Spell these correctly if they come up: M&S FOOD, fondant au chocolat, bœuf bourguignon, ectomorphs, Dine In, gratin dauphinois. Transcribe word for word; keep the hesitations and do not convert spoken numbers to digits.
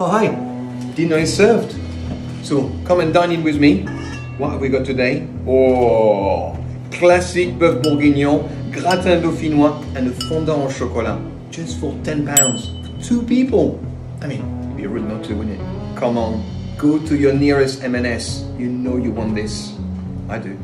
Oh hi, dinner is served. So come and dine in with me. What have we got today? Oh, classic bœuf bourguignon, gratin dauphinois and a fondant au chocolat. Just for ten pounds, for two people. I mean, it'd be rude not to, wouldn't it? Come on, go to your nearest M and S. You know you want this. I do.